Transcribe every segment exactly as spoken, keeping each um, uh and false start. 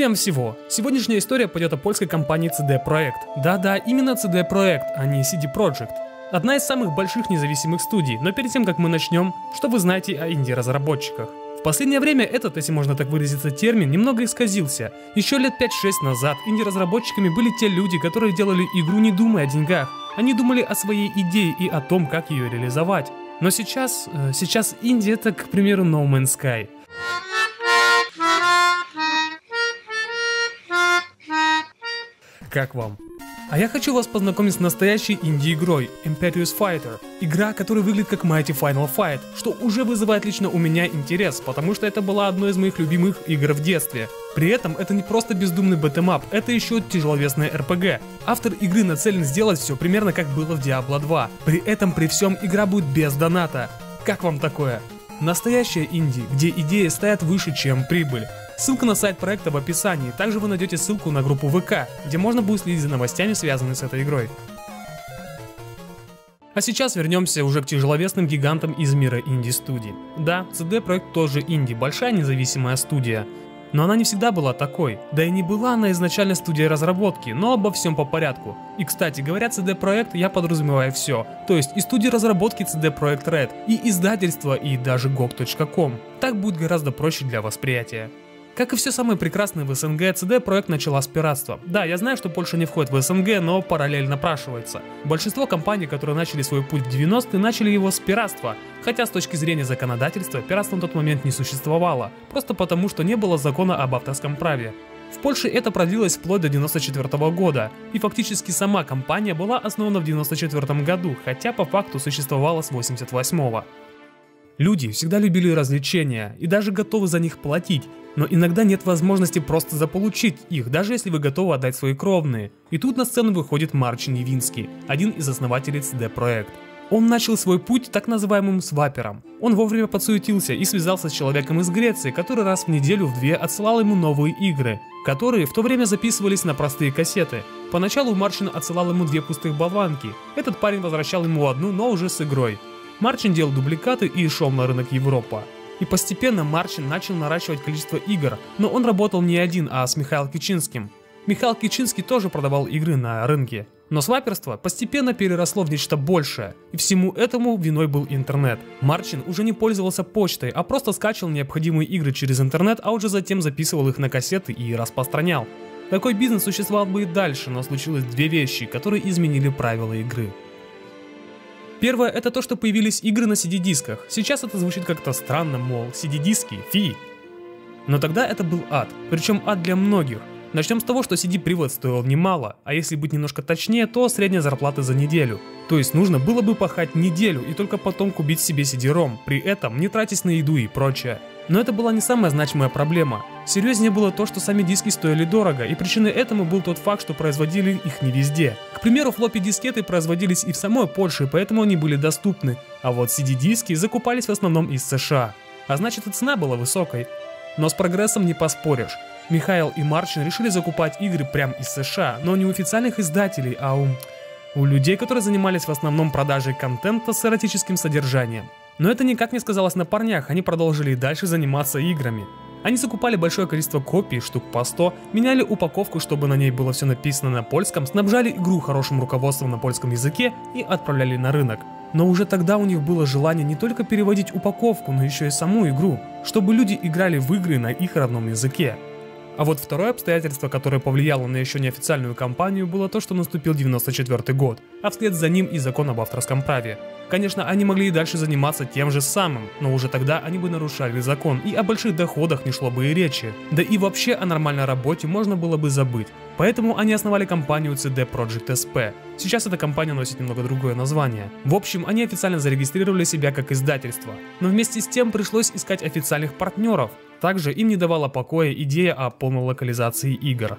Всем всего! Сегодняшняя история пойдет о польской компании си ди Projekt. Да-да, именно си ди Projekt, а не си ди Projekt. Одна из самых больших независимых студий, но перед тем, как мы начнем, что вы знаете о инди-разработчиках? В последнее время этот, если можно так выразиться, термин немного исказился. Еще лет пять-шесть назад инди-разработчиками были те люди, которые делали игру, не думая о деньгах. Они думали о своей идее и о том, как ее реализовать. Но сейчас, сейчас инди — это, к примеру, No Man's Sky. Как вам? А я хочу вас познакомить с настоящей инди-игрой Imperious Fighter. Игра, которая выглядит как Mighty Final Fight, что уже вызывает лично у меня интерес, потому что это была одной из моих любимых игр в детстве. При этом это не просто бездумный бэтэмап, это еще тяжеловесная эр пи джи. Автор игры нацелен сделать все примерно как было в Диабло два. При этом при всем игра будет без доната. Как вам такое? Настоящая инди, где идеи стоят выше, чем прибыль. Ссылка на сайт проекта в описании, также вы найдете ссылку на группу вэ ка, где можно будет следить за новостями, связанными с этой игрой. А сейчас вернемся уже к тяжеловесным гигантам из мира инди-студий. Да, си ди Projekt тоже инди, большая независимая студия. Но она не всегда была такой. Да и не была она изначально студией разработки, но обо всем по порядку. И кстати, говоря си ди Projekt, я подразумеваю все. То есть и студии разработки си ди Projekt Red, и издательство, и даже гог точка ком. Так будет гораздо проще для восприятия. Как и все самое прекрасное в эс эн гэ, си ди Projekt начала с пиратства. Да, я знаю, что Польша не входит в эс эн гэ, но параллель напрашивается. Большинство компаний, которые начали свой путь в девяностые, начали его с пиратства. Хотя с точки зрения законодательства пиратства на тот момент не существовало, просто потому, что не было закона об авторском праве. В Польше это продлилось вплоть до девяносто четвёртого года, и фактически сама компания была основана в девяносто четвёртом году, хотя по факту существовала с восемьдесят восьмого. Люди всегда любили развлечения и даже готовы за них платить, но иногда нет возможности просто заполучить их, даже если вы готовы отдать свои кровные. И тут на сцену выходит Марчин Ивинский, один из основателей си ди Projekt. Он начал свой путь так называемым свапером. Он вовремя подсуетился и связался с человеком из Греции, который раз в неделю в две отсылал ему новые игры, которые в то время записывались на простые кассеты. Поначалу Марчин отсылал ему две пустых болванки, этот парень возвращал ему одну, но уже с игрой. Марчин делал дубликаты и шел на рынок Европа. И постепенно Марчин начал наращивать количество игр, но он работал не один, а с Михаилом Кичинским. Михаил Кичинский тоже продавал игры на рынке. Но сваперство постепенно переросло в нечто большее, и всему этому виной был интернет. Марчин уже не пользовался почтой, а просто скачивал необходимые игры через интернет, а уже затем записывал их на кассеты и распространял. Такой бизнес существовал бы и дальше, но случилось две вещи, которые изменили правила игры. Первое — это то, что появились игры на си ди-дисках. Сейчас это звучит как-то странно, мол, си ди-диски, фи. Но тогда это был ад, причем ад для многих. Начнем с того, что си ди-привод стоил немало, а если быть немножко точнее, то средняя зарплата за неделю. То есть нужно было бы пахать неделю и только потом купить себе си ди-ром, при этом не тратясь на еду и прочее. Но это была не самая значимая проблема. Серьезнее было то, что сами диски стоили дорого, и причиной этому был тот факт, что производили их не везде. К примеру, флоппи-дискеты производились и в самой Польше, поэтому они были доступны, а вот си ди-диски закупались в основном из США. А значит, и цена была высокой. Но с прогрессом не поспоришь. Михаил и Марчин решили закупать игры прямо из США, но не у официальных издателей, а у... у людей, которые занимались в основном продажей контента с эротическим содержанием. Но это никак не сказалось на парнях, они продолжили и дальше заниматься играми. Они закупали большое количество копий, штук по сто, меняли упаковку, чтобы на ней было все написано на польском, снабжали игру хорошим руководством на польском языке и отправляли на рынок. Но уже тогда у них было желание не только переводить упаковку, но еще и саму игру, чтобы люди играли в игры на их родном языке. А вот второе обстоятельство, которое повлияло на еще неофициальную кампанию, было то, что наступил девяносто четвёртый год, а вслед за ним и закон об авторском праве. Конечно, они могли и дальше заниматься тем же самым, но уже тогда они бы нарушали закон, и о больших доходах не шло бы и речи. Да и вообще о нормальной работе можно было бы забыть. Поэтому они основали компанию си ди Projekt эс пэ. Сейчас эта компания носит немного другое название. В общем, они официально зарегистрировали себя как издательство. Но вместе с тем пришлось искать официальных партнеров. Также им не давала покоя идея о полной локализации игр.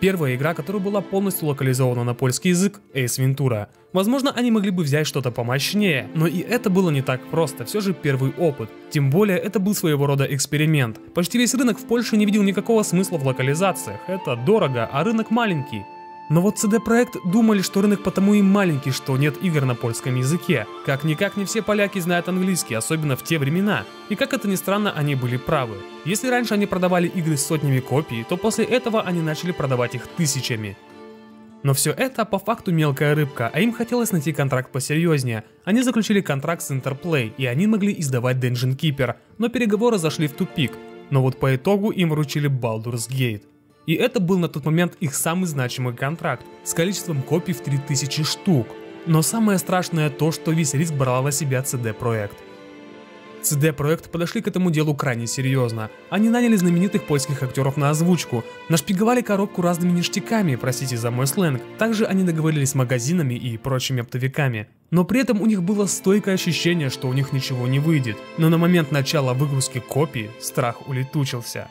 Первая игра, которая была полностью локализована на польский язык, Ace Ventura. Возможно, они могли бы взять что-то помощнее, но и это было не так просто, все же первый опыт. Тем более, это был своего рода эксперимент. Почти весь рынок в Польше не видел никакого смысла в локализациях, это дорого, а рынок маленький. Но вот си ди Projekt думали, что рынок потому и маленький, что нет игр на польском языке. Как-никак не все поляки знают английский, особенно в те времена. И как это ни странно, они были правы. Если раньше они продавали игры с сотнями копий, то после этого они начали продавать их тысячами. Но все это по факту мелкая рыбка, а им хотелось найти контракт посерьезнее. Они заключили контракт с Interplay, и они могли издавать Dungeon Keeper, но переговоры зашли в тупик. Но вот по итогу им вручили Baldur's Gate. И это был на тот момент их самый значимый контракт, с количеством копий в три тысячи штук. Но самое страшное то, что весь риск брала на себя си ди Projekt. си ди Projekt подошли к этому делу крайне серьезно. Они наняли знаменитых польских актеров на озвучку, нашпиговали коробку разными ништяками, простите за мой сленг. Также они договорились с магазинами и прочими оптовиками. Но при этом у них было стойкое ощущение, что у них ничего не выйдет. Но на момент начала выгрузки копий страх улетучился.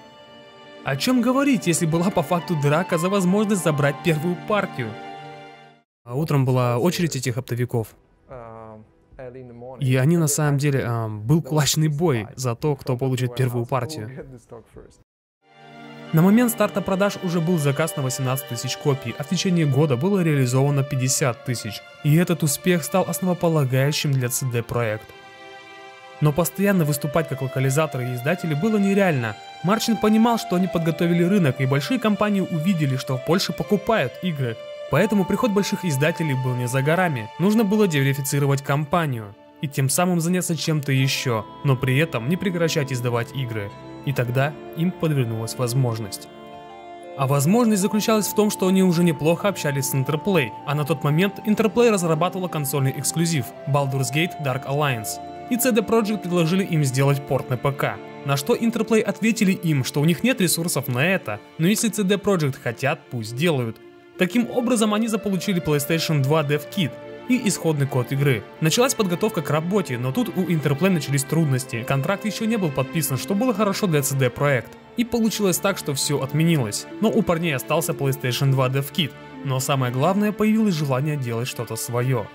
О чем говорить, если была по факту драка за возможность забрать первую партию? А утром была очередь этих оптовиков. И они на самом деле... Э, был кулачный бой за то, кто получит первую партию. На момент старта продаж уже был заказ на восемнадцать тысяч копий, а в течение года было реализовано пятьдесят тысяч. И этот успех стал основополагающим для си ди Projekt. Но постоянно выступать как локализаторы и издатели было нереально. Марчин понимал, что они подготовили рынок, и большие компании увидели, что в Польше покупают игры. Поэтому приход больших издателей был не за горами. Нужно было диверсифицировать компанию и тем самым заняться чем-то еще, но при этом не прекращать издавать игры. И тогда им подвернулась возможность. А возможность заключалась в том, что они уже неплохо общались с Interplay, а на тот момент Interplay разрабатывала консольный эксклюзив Baldur's Gate Dark Alliance. И си ди Projekt предложили им сделать порт на ПК. На что Interplay ответили им, что у них нет ресурсов на это, но если си ди Projekt хотят, пусть делают. Таким образом, они заполучили PlayStation два DevKit и исходный код игры. Началась подготовка к работе, но тут у Interplay начались трудности. Контракт еще не был подписан, что было хорошо для си ди Projekt. И получилось так, что все отменилось. Но у парней остался PlayStation два DevKit. Но самое главное, появилось желание делать что-то свое.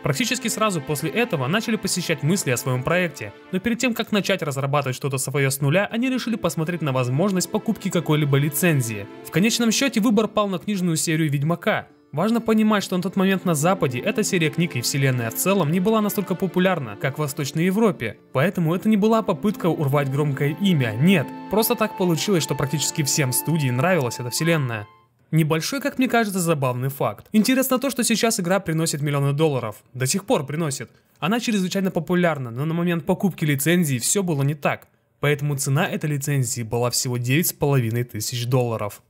Практически сразу после этого начали посещать мысли о своем проекте, но перед тем, как начать разрабатывать что-то свое с нуля, они решили посмотреть на возможность покупки какой-либо лицензии. В конечном счете выбор пал на книжную серию «Ведьмака». Важно понимать, что на тот момент на Западе эта серия книг и вселенная в целом не была настолько популярна, как в Восточной Европе. Поэтому это не была попытка урвать громкое имя, нет. Просто так получилось, что практически всем студии нравилась эта вселенная. Небольшой, как мне кажется, забавный факт. Интересно то, что сейчас игра приносит миллионы долларов. До сих пор приносит. Она чрезвычайно популярна, но на момент покупки лицензии все было не так. Поэтому цена этой лицензии была всего девять с половиной тысяч долларов.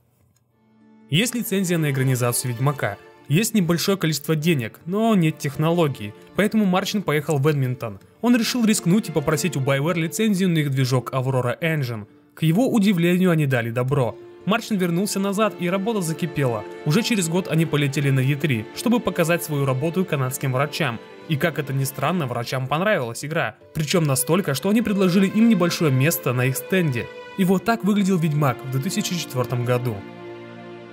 Есть лицензия на экранизацию «Ведьмака». Есть небольшое количество денег, но нет технологий. Поэтому Марчин поехал в Эдминтон. Он решил рискнуть и попросить у BioWare лицензию на их движок Aurora Engine. К его удивлению, они дали добро. Марчин вернулся назад, и работа закипела. Уже через год они полетели на и три, чтобы показать свою работу канадским врачам. И как это ни странно, врачам понравилась игра. Причем настолько, что они предложили им небольшое место на их стенде. И вот так выглядел «Ведьмак» в две тысячи четвёртом году.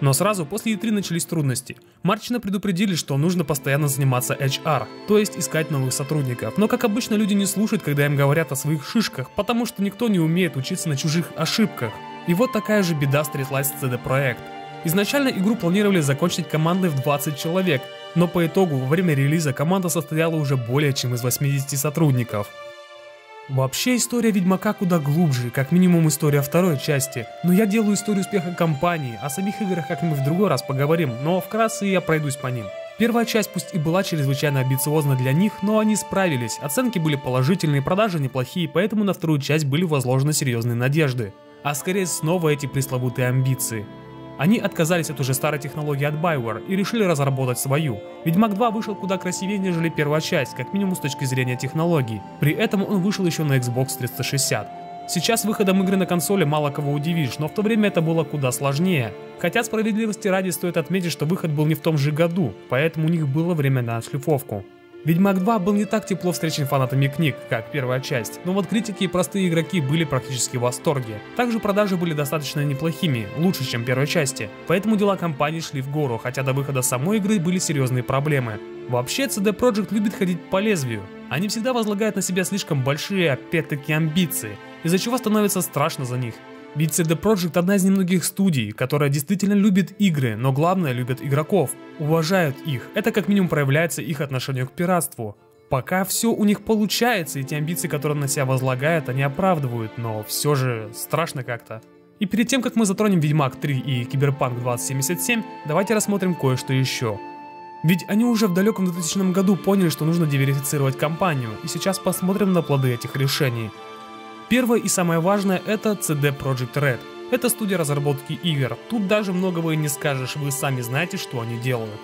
Но сразу после и три начались трудности. Марчина предупредили, что нужно постоянно заниматься эйч ар, то есть искать новых сотрудников. Но как обычно, люди не слушают, когда им говорят о своих шишках, потому что никто не умеет учиться на чужих ошибках. И вот такая же беда стряслась с си ди Projekt. Изначально игру планировали закончить командой в двадцать человек, но по итогу во время релиза команда состояла уже более чем из восьмидесяти сотрудников. Вообще история «Ведьмака» куда глубже, как минимум история второй части, но я делаю историю успеха компании, о самих играх как-нибудь в другой раз поговорим, но вкратце я пройдусь по ним. Первая часть пусть и была чрезвычайно амбициозна для них, но они справились, оценки были положительные, продажи неплохие, поэтому на вторую часть были возложены серьезные надежды. А скорее снова эти пресловутые амбиции. Они отказались от уже старой технологии от BioWare и решили разработать свою. «Ведьмак два» вышел куда красивее, нежели первая часть, как минимум с точки зрения технологий. При этом он вышел еще на Xbox триста шестьдесят. Сейчас выходом игры на консоли мало кого удивишь, но в то время это было куда сложнее. Хотя справедливости ради стоит отметить, что выход был не в том же году, поэтому у них было время на отшлифовку. «Ведьмак два» был не так тепло встречен фанатами книг, как первая часть, но вот критики и простые игроки были практически в восторге. Также продажи были достаточно неплохими, лучше, чем первой части, поэтому дела компании шли в гору, хотя до выхода самой игры были серьезные проблемы. Вообще, си ди Projekt любит ходить по лезвию. Они всегда возлагают на себя слишком большие, опять-таки, амбиции, из-за чего становится страшно за них. Ведь си ди Projekt одна из немногих студий, которая действительно любит игры, но главное любит игроков, уважают их, это как минимум проявляется их отношение к пиратству. Пока все у них получается, и те амбиции, которые на себя возлагают, они оправдывают, но все же страшно как-то. И перед тем, как мы затронем Ведьмак три и Cyberpunk двадцать семьдесят семь, давайте рассмотрим кое-что еще. Ведь они уже в далеком двухтысячном году поняли, что нужно диверсифицировать компанию, и сейчас посмотрим на плоды этих решений. Первое и самое важное — это си ди Projekt Red. Это студия разработки игр, тут даже многого и не скажешь, вы сами знаете, что они делают.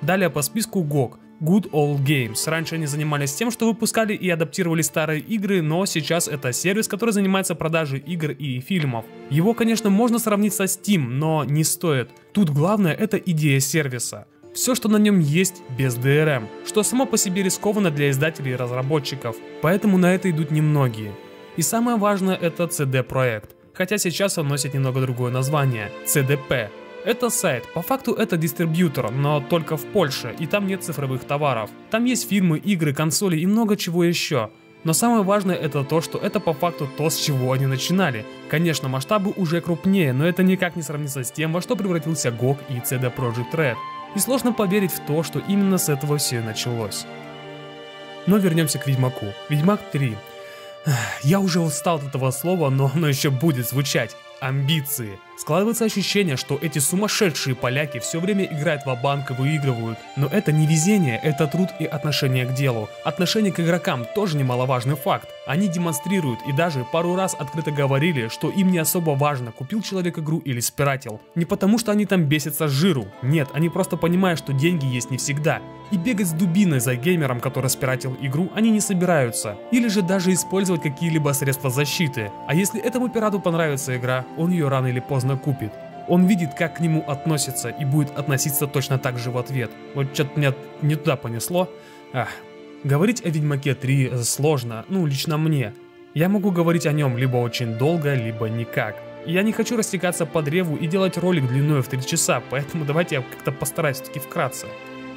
Далее по списку джи о джи. Good Old Games. Раньше они занимались тем, что выпускали и адаптировали старые игры, но сейчас это сервис, который занимается продажей игр и фильмов. Его, конечно, можно сравнить со Steam, но не стоит. Тут главное — это идея сервиса. Все, что на нем есть, без ди эр эм, что само по себе рискованно для издателей и разработчиков, поэтому на это идут немногие. И самое важное — это си ди Projekt, хотя сейчас он носит немного другое название — си ди пи. Это сайт, по факту это дистрибьютор, но только в Польше, и там нет цифровых товаров. Там есть фильмы, игры, консоли и много чего еще. Но самое важное — это то, что это по факту то, с чего они начинали. Конечно, масштабы уже крупнее, но это никак не сравнится с тем, во что превратился джи о джи и си ди Projekt Red. И сложно поверить в то, что именно с этого все и началось. Но вернемся к Ведьмаку. Ведьмак три. Я уже устал от этого слова, но оно еще будет звучать. Амбиции. Складывается ощущение, что эти сумасшедшие поляки все время играют ва-банк и выигрывают. Но это не везение, это труд и отношение к делу. Отношение к игрокам тоже немаловажный факт. Они демонстрируют и даже пару раз открыто говорили, что им не особо важно, купил человек игру или спиратил. Не потому, что они там бесятся с жиру. Нет, они просто понимают, что деньги есть не всегда. И бегать с дубиной за геймером, который спиратил игру, они не собираются. Или же даже использовать какие-либо средства защиты. А если этому пирату понравится игра, он ее рано или поздно купит. Он видит, как к нему относятся, и будет относиться точно так же в ответ. Вот что-то меня не туда понесло. Ах. Говорить о Ведьмаке три сложно, ну лично мне. Я могу говорить о нем либо очень долго, либо никак. Я не хочу растекаться по древу и делать ролик длиной в три часа, поэтому давайте я как-то постараюсь все-таки вкратце.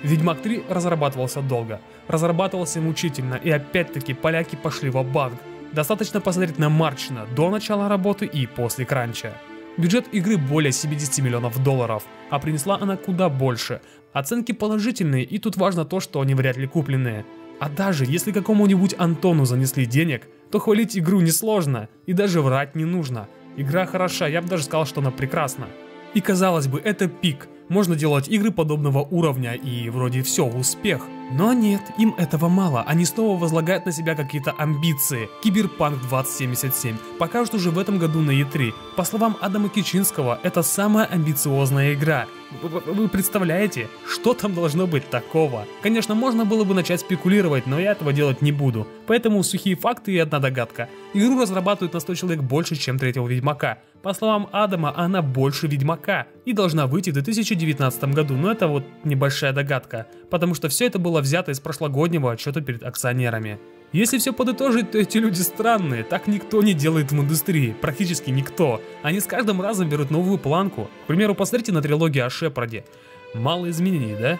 Ведьмак три разрабатывался долго, разрабатывался мучительно, и опять-таки поляки пошли ва-банк. Достаточно посмотреть на Марчина до начала работы и после кранча. Бюджет игры более семидесяти миллионов долларов, а принесла она куда больше. Оценки положительные, и тут важно то, что они вряд ли купленные. А даже если какому-нибудь Антону занесли денег, то хвалить игру несложно, и даже врать не нужно. Игра хороша, я бы даже сказал, что она прекрасна. И казалось бы, это пик. Можно делать игры подобного уровня, и вроде все, успех. Но нет, им этого мало, они снова возлагают на себя какие-то амбиции. Cyberpunk двадцать семьдесят семь покажут уже в этом году на и три. По словам Адама Кичинского, это самая амбициозная игра. Вы представляете, что там должно быть такого? Конечно, можно было бы начать спекулировать, но я этого делать не буду. Поэтому сухие факты и одна догадка. Игру разрабатывают на сто человек больше, чем третьего Ведьмака. По словам Адама, она больше Ведьмака и должна выйти в две тысячи девятнадцатом году, но это вот небольшая догадка, потому что все это было взято из прошлогоднего отчета перед акционерами. Если все подытожить, то эти люди странные, так никто не делает в индустрии, практически никто. Они с каждым разом берут новую планку. К примеру, посмотрите на трилогию о Шепарде. Мало изменений, да?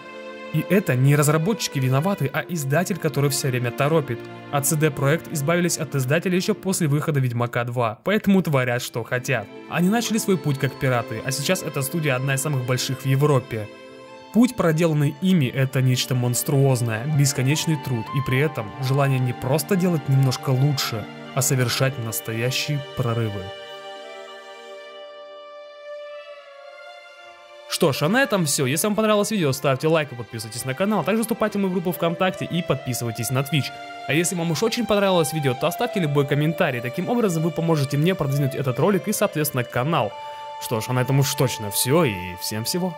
И это не разработчики виноваты, а издатель, который все время торопит. А си ди Projekt избавились от издателя еще после выхода Ведьмака два, поэтому творят, что хотят. Они начали свой путь как пираты, а сейчас эта студия одна из самых больших в Европе. Путь, проделанный ими, это нечто монструозное, бесконечный труд и при этом желание не просто делать немножко лучше, а совершать настоящие прорывы. Что ж, а на этом все. Если вам понравилось видео, ставьте лайк и подписывайтесь на канал. Также вступайте в мою группу ВКонтакте и подписывайтесь на Twitch. А если вам уж очень понравилось видео, то оставьте любой комментарий. Таким образом вы поможете мне продвинуть этот ролик и, соответственно, канал. Что ж, а на этом уж точно все, и всем всего.